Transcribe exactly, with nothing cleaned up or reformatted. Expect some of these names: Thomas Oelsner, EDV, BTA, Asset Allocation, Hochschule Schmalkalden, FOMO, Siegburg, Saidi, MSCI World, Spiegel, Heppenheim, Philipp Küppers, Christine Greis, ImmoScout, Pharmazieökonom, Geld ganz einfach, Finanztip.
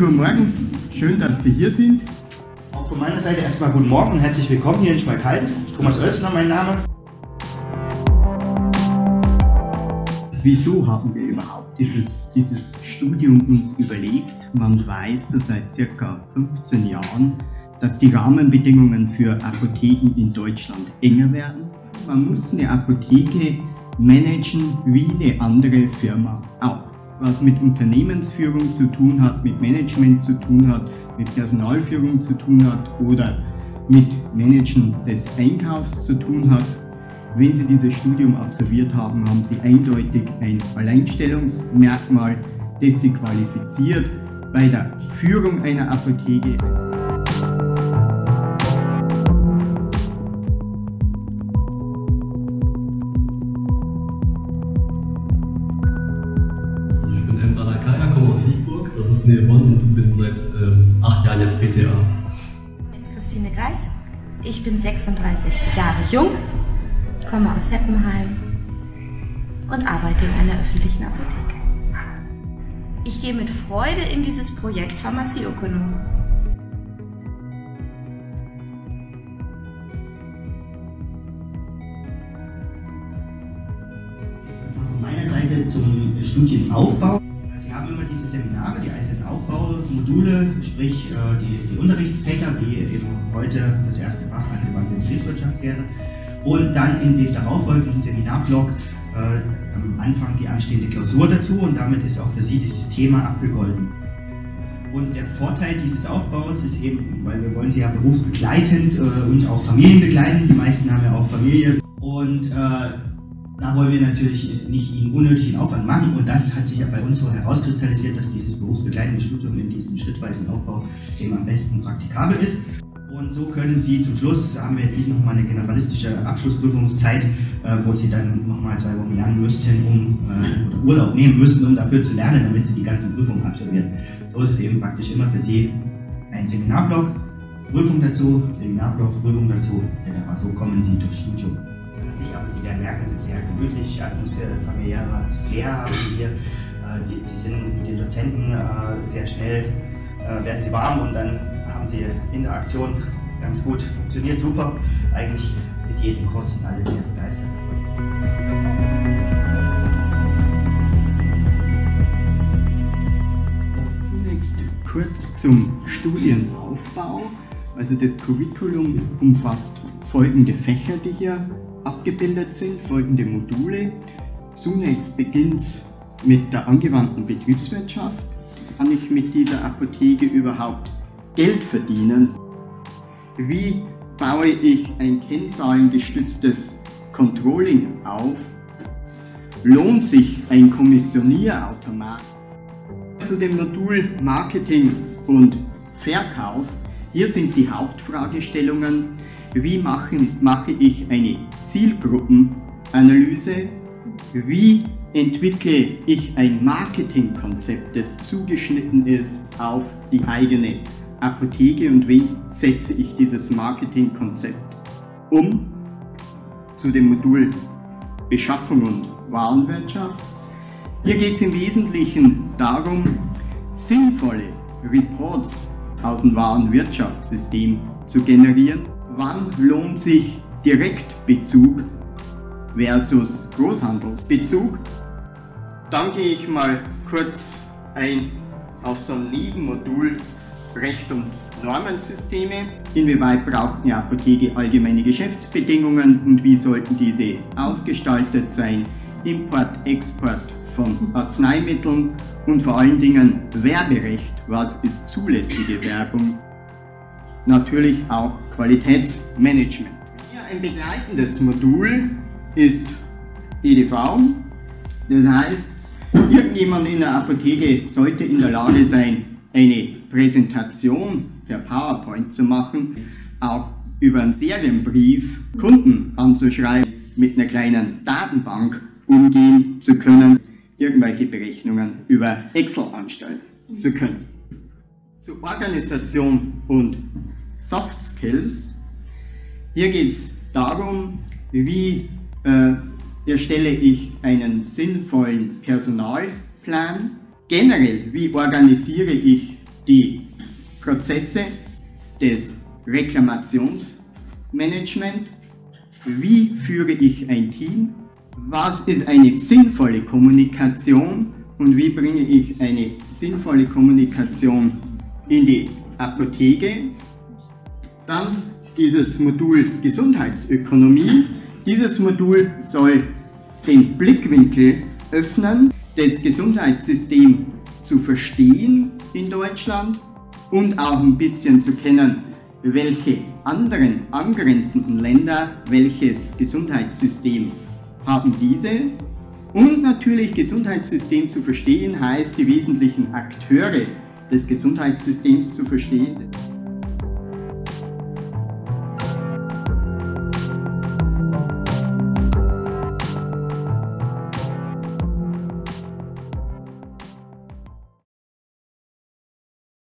guten Morgen, schön, dass Sie hier sind. Auch von meiner Seite erstmal guten Morgen und herzlich willkommen hier in Schmalkalden. Thomas Oelsner, mein Name. Wieso haben wir überhaupt dieses, dieses Studium uns überlegt? Man weiß so seit circa fünfzehn Jahren, dass die Rahmenbedingungen für Apotheken in Deutschland enger werden. Man muss eine Apotheke managen wie eine andere Firma auch. Was mit Unternehmensführung zu tun hat, mit Management zu tun hat, mit Personalführung zu tun hat oder mit Managen des Einkaufs zu tun hat. Wenn Sie dieses Studium absolviert haben, haben Sie eindeutig ein Alleinstellungsmerkmal, das Sie qualifiziert bei der Führung einer Apotheke. Siegburg, das ist nähe Bonn und bin seit ähm, acht Jahren jetzt B T A. Ich bin Christine Greis, ich bin sechsunddreißig Jahre jung, komme aus Heppenheim und arbeite in einer öffentlichen Apotheke. Ich gehe mit Freude in dieses Projekt Pharmazieökonom. Von meiner Seite zum Studienaufbau. Sie haben immer diese Seminare, die einzelnen Aufbaumodule, sprich die, die Unterrichtsfächer, wie eben heute das erste Fach angewandte Betriebswirtschaftslehre, und dann in dem darauffolgenden Seminarblock äh, am Anfang die anstehende Klausur dazu, und damit ist auch für Sie dieses Thema abgegolten. Und der Vorteil dieses Aufbaus ist eben, weil wir wollen Sie ja berufsbegleitend äh, und auch familienbegleitend, die meisten haben ja auch Familie, und äh, da wollen wir natürlich nicht Ihnen unnötigen Aufwand machen, und das hat sich ja bei uns so herauskristallisiert, dass dieses berufsbegleitende Studium in diesem schrittweisen Aufbau eben am besten praktikabel ist. Und so können Sie zum Schluss, haben wir jetzt nicht nochmal eine generalistische Abschlussprüfungszeit, wo Sie dann nochmal zwei Wochen lernen müssten, um oder Urlaub nehmen müssten, um dafür zu lernen, damit Sie die ganzen Prüfungen absolvieren. So ist es eben praktisch immer für Sie ein Seminarblock, Prüfung dazu, Seminarblock, Prüfung dazu, et cetera. So kommen Sie durchs Studium. Aber Sie werden merken, es ist sehr gemütlich, Atmosphäre, familiäres Flair haben Sie hier. Sie sind mit den Dozenten sehr schnell, werden Sie warm, und dann haben Sie Interaktion ganz gut, funktioniert super. Eigentlich mit jedem Kurs sind alle sehr begeistert davon. Zunächst kurz zum Studienaufbau. Also das Curriculum umfasst folgende Fächer, die hier abgebildet sind, folgende Module. Zunächst beginnt es mit der angewandten Betriebswirtschaft. Kann ich mit dieser Apotheke überhaupt Geld verdienen? Wie baue ich ein kennzahlengestütztes Controlling auf? Lohnt sich ein Kommissionierautomat? Zu dem Modul Marketing und Verkauf. Hier sind die Hauptfragestellungen. Wie machen, mache ich eine Zielgruppenanalyse? Wie entwickle ich ein Marketingkonzept, das zugeschnitten ist auf die eigene Apotheke, und wie setze ich dieses Marketingkonzept um? Zu dem Modul Beschaffung und Warenwirtschaft. Hier geht es im Wesentlichen darum, sinnvolle Reports aus dem Warenwirtschaftssystem zu generieren. Wann lohnt sich Direktbezug versus Großhandelsbezug? Dann gehe ich mal kurz ein auf so ein Nebenmodul Recht und Normensysteme. Inwieweit braucht eine Apotheke allgemeine Geschäftsbedingungen und wie sollten diese ausgestaltet sein? Import, Export von Arzneimitteln und vor allen Dingen Werberecht. Was ist zulässige Werbung? Natürlich auch Qualitätsmanagement. Hier ein begleitendes Modul ist E D V. Das heißt, irgendjemand in der Apotheke sollte in der Lage sein, eine Präsentation per PowerPoint zu machen, auch über einen Serienbrief Kunden anzuschreiben, mit einer kleinen Datenbank umgehen zu können, irgendwelche Berechnungen über Excel anstellen zu können. Zur Organisation und Soft Skills. Hier geht es darum, wie äh, erstelle ich einen sinnvollen Personalplan, generell wie organisiere ich die Prozesse des Reklamationsmanagement, wie führe ich ein Team, was ist eine sinnvolle Kommunikation und wie bringe ich eine sinnvolle Kommunikation in die Apotheke. Dann dieses Modul Gesundheitsökonomie. Dieses Modul soll den Blickwinkel öffnen, das Gesundheitssystem zu verstehen in Deutschland und auch ein bisschen zu kennen, welche anderen angrenzenden Länder welches Gesundheitssystem haben diese. Und natürlich Gesundheitssystem zu verstehen heißt, die wesentlichen Akteure des Gesundheitssystems zu verstehen.